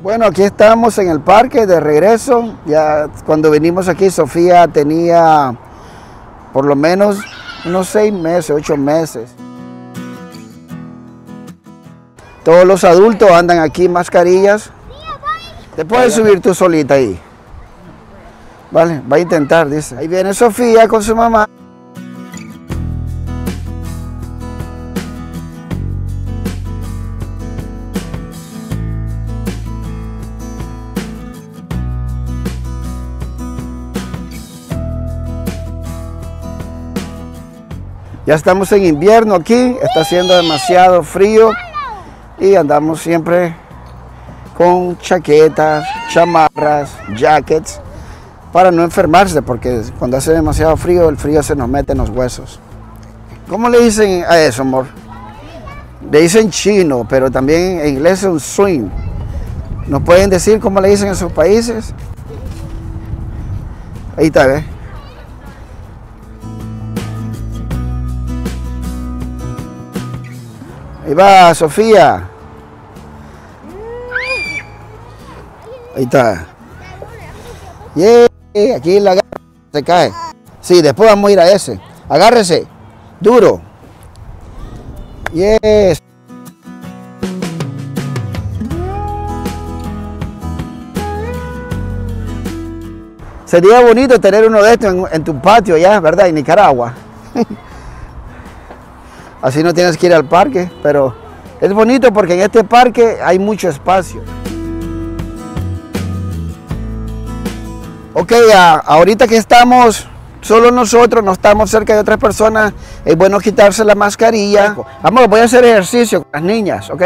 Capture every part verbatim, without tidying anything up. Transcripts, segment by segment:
Bueno, aquí estamos en el parque de regreso. Ya cuando venimos aquí, Sofía tenía por lo menos unos seis meses, ocho meses. Todos los adultos andan aquí mascarillas. Te puedes subir tú solita ahí. Vale, va a intentar, dice. Ahí viene Sofía con su mamá. Ya estamos en invierno aquí, está haciendo demasiado frío y andamos siempre con chaquetas, chamarras, jackets para no enfermarse, porque cuando hace demasiado frío, el frío se nos mete en los huesos. ¿Cómo le dicen a eso, amor? Le dicen chino, pero también en inglés es un swing. ¿Nos pueden decir cómo le dicen en sus países? Ahí está, ¿ves? Ahí va, Sofía. Ahí está. Yeah, aquí la agarra, se cae. Sí, después vamos a ir a ese. Agárrese. Duro. Yes. Sería bonito tener uno de estos en, en tu patio ya, ¿verdad? En Nicaragua. Así no tienes que ir al parque, pero es bonito porque en este parque hay mucho espacio. Ok, a, ahorita que estamos solo nosotros, no estamos cerca de otras personas, es bueno quitarse la mascarilla. Vamos, voy a hacer ejercicio con las niñas, ¿ok?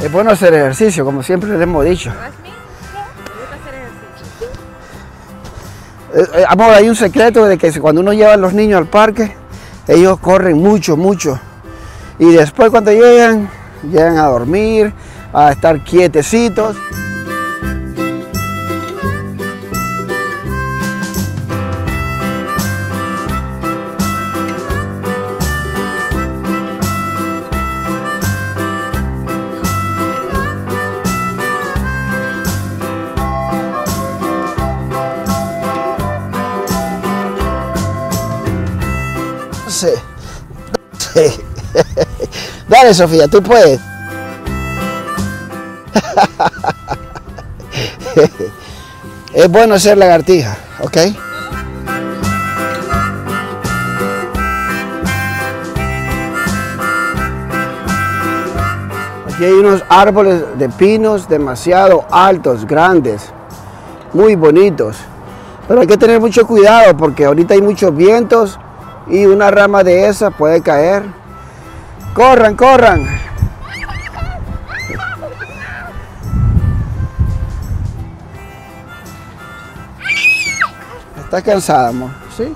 Es bueno hacer ejercicio, como siempre le hemos dicho. Eh, amor, hay un secreto de que cuando uno lleva a los niños al parque, ellos corren mucho, mucho. Y después cuando llegan, llegan a dormir, a estar quietecitos. Sí. Sí. Dale, Sofía, tú puedes. Es bueno ser lagartija, ¿ok? Aquí hay unos árboles de pinos demasiado altos, grandes, muy bonitos. Pero hay que tener mucho cuidado porque ahorita hay muchos vientos y una rama de esa puede caer. ¡Corran, corran! ¿Estás cansada, amor? ¿Sí?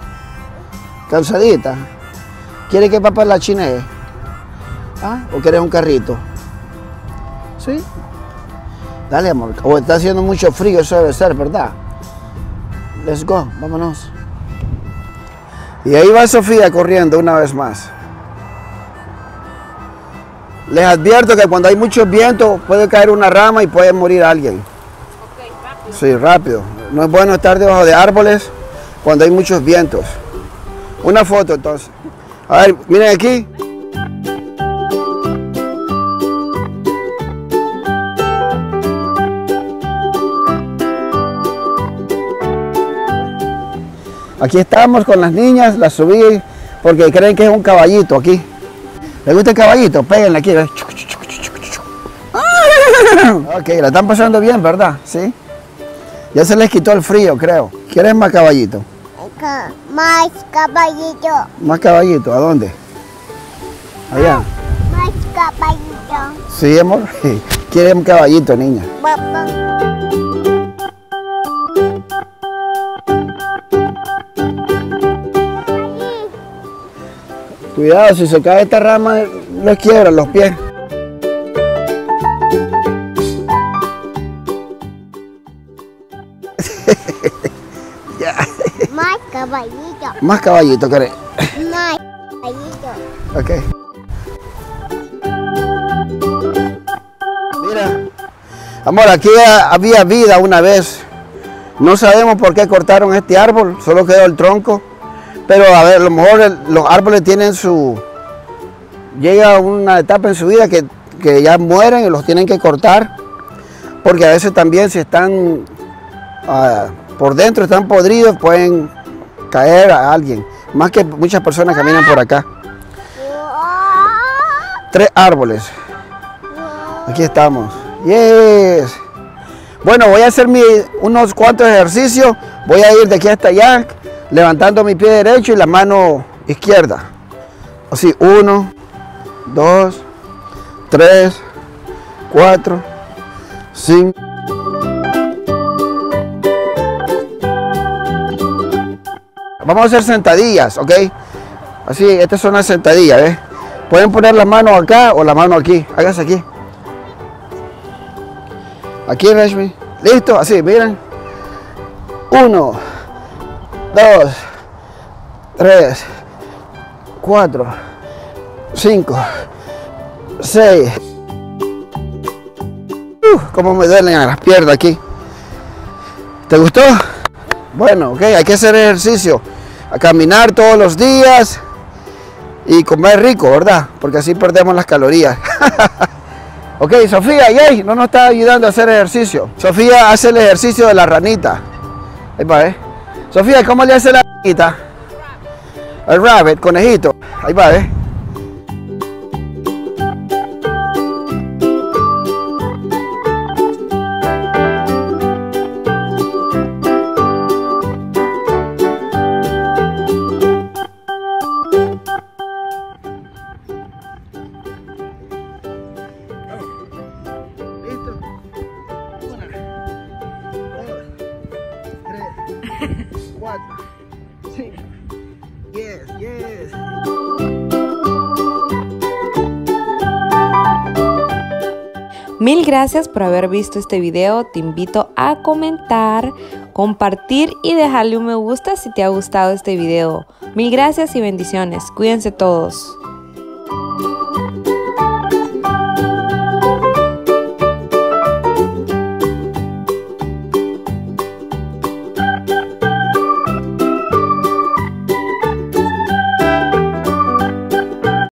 ¿Cansadita? ¿Quieres que papá la chinee? ¿Ah? ¿O quieres un carrito? ¿Sí? Dale, amor. O está haciendo mucho frío, eso debe ser, ¿verdad? Let's go, vámonos. Y ahí va Sofía corriendo una vez más. Les advierto que cuando hay mucho viento puede caer una rama y puede morir alguien. Okay, rápido. Sí, rápido. No es bueno estar debajo de árboles cuando hay muchos vientos. Una foto entonces. A ver, miren aquí. Aquí estamos con las niñas, las subí porque creen que es un caballito aquí. ¿Les gusta el caballito? Péguenle aquí. Ok, la están pasando bien, ¿verdad? Sí. Ya se les quitó el frío, creo. ¿Quieres más caballito? Más caballito. ¿Más caballito? ¿A dónde? Allá. Más caballito. Sí, amor. ¿Quieres un caballito, niña? Cuidado, si se cae esta rama, les quiebra los pies. Más caballito. Más caballito, Karen. Más caballito. Ok. Mira. Amor, aquí había vida una vez. No sabemos por qué cortaron este árbol, solo quedó el tronco. Pero a ver, a lo mejor el, los árboles tienen su... Llega a una etapa en su vida que, que ya mueren y los tienen que cortar. Porque a veces también si están... Uh, por dentro están podridos, pueden caer a alguien. Más que muchas personas caminan por acá. Tres árboles. Aquí estamos. Yes. Bueno, voy a hacer mi, unos cuantos ejercicios. Voy a ir de aquí hasta allá, levantando mi pie derecho y la mano izquierda. Así, uno, dos, tres, cuatro, cinco. Vamos a hacer sentadillas, ¿ok? Así, estas son las sentadillas, ¿ves? Pueden poner la mano acá o la mano aquí. Hágase aquí. Aquí, Benjamin. Listo, así, miren. Uno, dos, tres, cuatro, cinco, seis. Uf, cómo me duelen a las piernas aquí. ¿Te gustó? Bueno, ok, hay que hacer ejercicio. A caminar todos los días y comer rico, ¿verdad? Porque así perdemos las calorías. Ok, Sofía, yay, no nos está ayudando a hacer ejercicio. Sofía hace el ejercicio de la ranita. Ahí va, ¿eh? Sofía, ¿cómo le hace la ranita? El rabbit, conejito. Ahí va, ¿eh? Yes, yes. Mil gracias por haber visto este video. Te invito a comentar, compartir y dejarle un me gusta si te ha gustado este video. Mil gracias y bendiciones. Cuídense todos.